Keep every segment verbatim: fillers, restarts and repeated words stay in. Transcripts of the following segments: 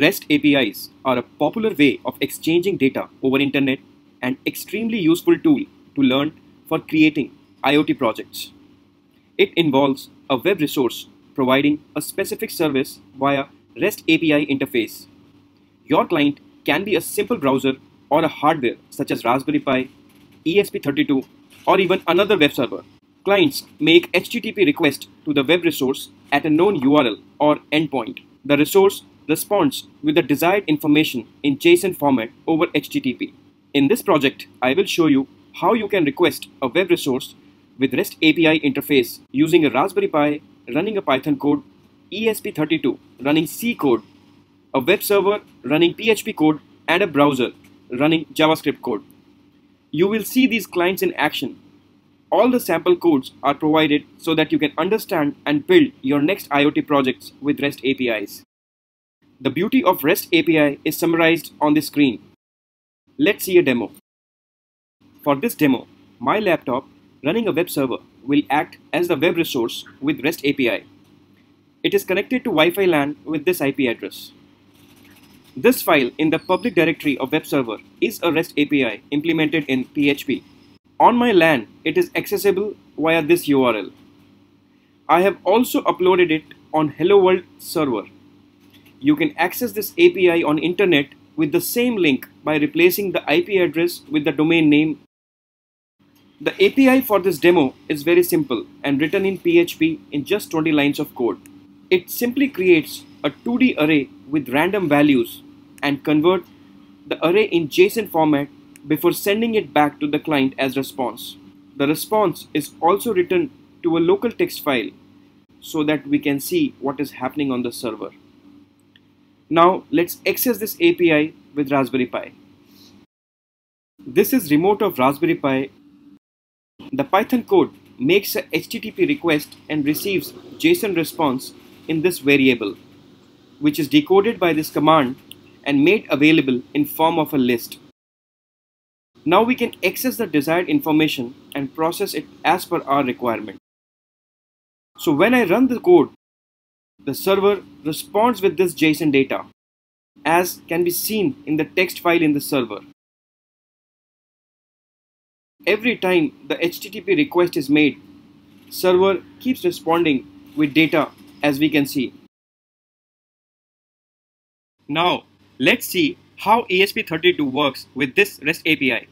REST A P Is are a popular way of exchanging data over internet and extremely useful tool to learn for creating IoT projects. It involves a web resource providing a specific service via REST A P I interface. Your client can be a simple browser or a hardware such as Raspberry Pi, E S P thirty-two, or even another web server. Clients make H T T P requests to the web resource at a known U R L or endpoint. The resource responds with the desired information in JSON format over H T T P. In this project, I will show you how you can request a web resource with REST A P I interface using a Raspberry Pi running a Python code, E S P thirty-two running C code, a web server running P H P code, and a browser running JavaScript code. You will see these clients in action. All the sample codes are provided so that you can understand and build your next IoT projects with REST A P Is. The beauty of REST A P I is summarized on the screen. Let's see a demo. For this demo, my laptop running a web server will act as the web resource with REST A P I. It is connected to Wi-Fi LAN with this I P address. This file in the public directory of web server is a REST A P I implemented in P H P. On my LAN, it is accessible via this U R L. I have also uploaded it on Hello World server. You can access this A P I on internet with the same link by replacing the I P address with the domain name. The A P I for this demo is very simple and written in P H P in just twenty lines of code. It simply creates a two D array with random values and convert the array in JSON format before sending it back to the client as response. The response is also written to a local text file so that we can see what is happening on the server. Now let's access this A P I with Raspberry Pi. This is remote of Raspberry Pi. The Python code makes a H T T P request and receives JSON response in this variable, which is decoded by this command and made available in form of a list. Now we can access the desired information and process it as per our requirement. So when I run the code, the server responds with this JSON data, as can be seen in the text file in the server. Every time the H T T P request is made, server keeps responding with data, as we can see. Now let's see how E S P thirty-two works with this REST A P I.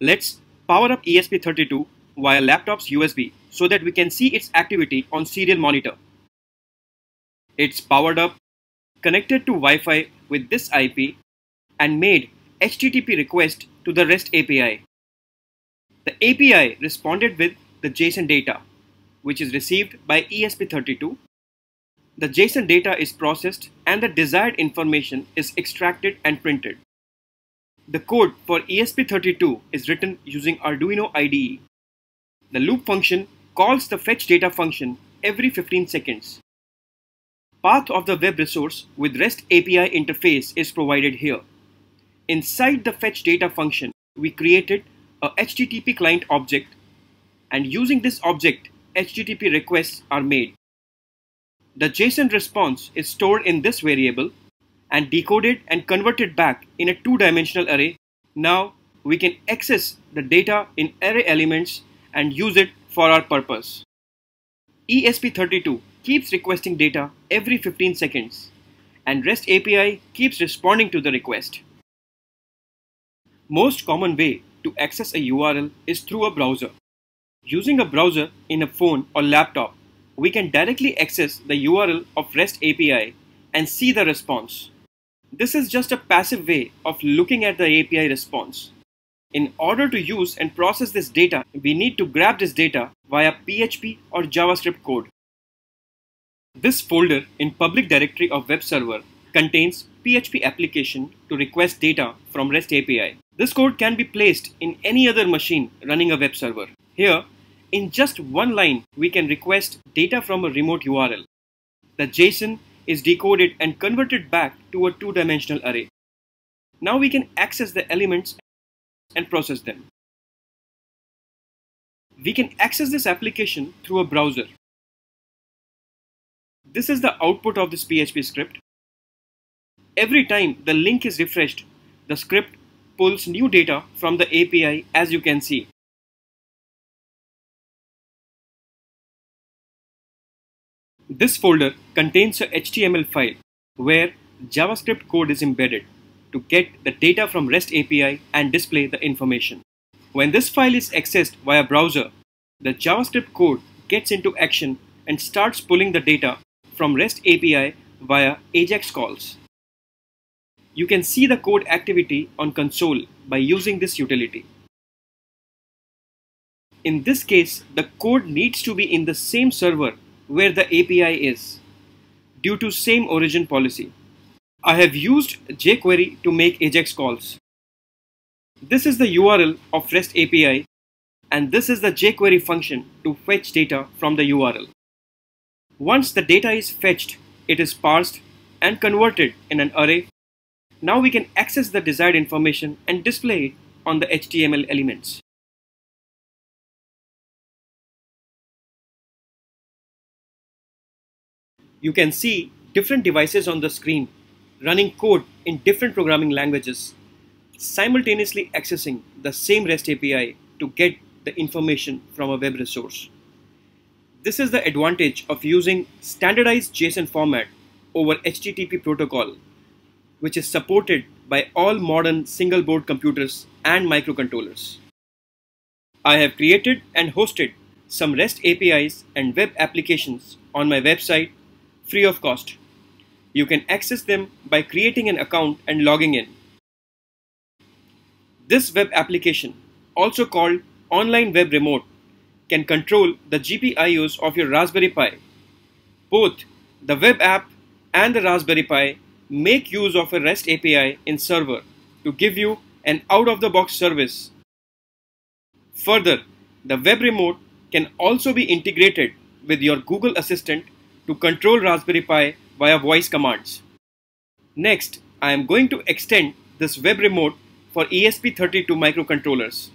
Let's power up E S P thirty-two via laptop's U S B so that we can see its activity on serial monitor. It's powered up, connected to Wi-Fi with this I P, and made H T T P request to the REST A P I. The A P I responded with the JSON data, which is received by E S P thirty-two. The JSON data is processed and the desired information is extracted and printed. The code for E S P thirty-two is written using Arduino I D E. The loop function calls the fetch data function every fifteen seconds. Path of the web resource with REST A P I interface is provided here. Inside the fetch data function, we created a H T T P client object, and using this object, H T T P requests are made. The JSON response is stored in this variable and decoded and converted back in a two-dimensional array. Now we can access the data in array elements and use it for our purpose. E S P thirty-two keeps requesting data every fifteen seconds, and REST A P I keeps responding to the request. Most common way to access a U R L is through a browser. Using a browser in a phone or laptop, we can directly access the U R L of REST A P I and see the response. This is just a passive way of looking at the A P I response. In order to use and process this data, we need to grab this data via P H P or JavaScript code. This folder in public directory of web server contains P H P application to request data from REST A P I. This code can be placed in any other machine running a web server. Here, in just one line, we can request data from a remote U R L. The JSON is decoded and converted back to a two-dimensional array. Now we can access the elements and process them. We can access this application through a browser. This is the output of this P H P script. Every time the link is refreshed, the script pulls new data from the A P I, as you can see. This folder contains a H T M L file where JavaScript code is embedded to get the data from REST A P I and display the information. When this file is accessed via browser, the JavaScript code gets into action and starts pulling the data from REST A P I via AJAX calls. You can see the code activity on console by using this utility. In this case, the code needs to be in the same server where the A P I is, due to same origin policy. I have used jQuery to make AJAX calls. This is the U R L of REST A P I, and this is the jQuery function to fetch data from the U R L. Once the data is fetched, it is parsed and converted in an array. Now we can access the desired information and display it on the H T M L elements. You can see different devices on the screen running code in different programming languages, simultaneously accessing the same REST A P I to get the information from a web resource. This is the advantage of using standardized JSON format over H T T P protocol, which is supported by all modern single board computers and microcontrollers. I have created and hosted some REST A P Is and web applications on my website free of cost. You can access them by creating an account and logging in. This web application, also called Online Web Remote, can control the G P I Os of your Raspberry Pi. Both the web app and the Raspberry Pi make use of a REST A P I in server to give you an out-of-the-box service. Further, the web remote can also be integrated with your Google Assistant to control Raspberry Pi via voice commands. Next, I am going to extend this web remote for E S P thirty-two microcontrollers.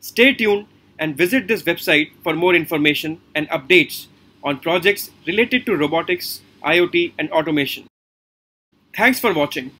Stay tuned and visit this website for more information and updates on projects related to robotics, IoT, and automation. Thanks for watching.